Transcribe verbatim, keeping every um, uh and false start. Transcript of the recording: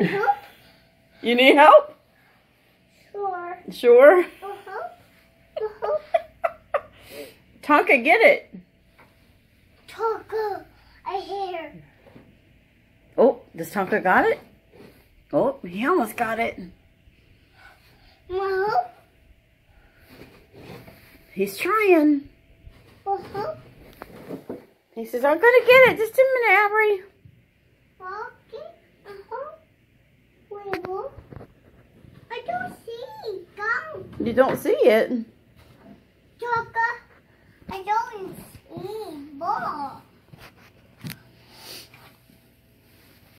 Uh-huh. You need help? Sure. Sure? Uh-huh. Uh-huh. Tonka, get it. Tonka, I hear. Oh, does Tonka got it? Oh, he almost got it. No. He's trying. Uh-huh. He says, I'm going to get it. Just a minute, Abry. Okay. Uh-huh. Wait, what? I don't see it. Go. You don't see it? Tonka, I don't see it. Ball.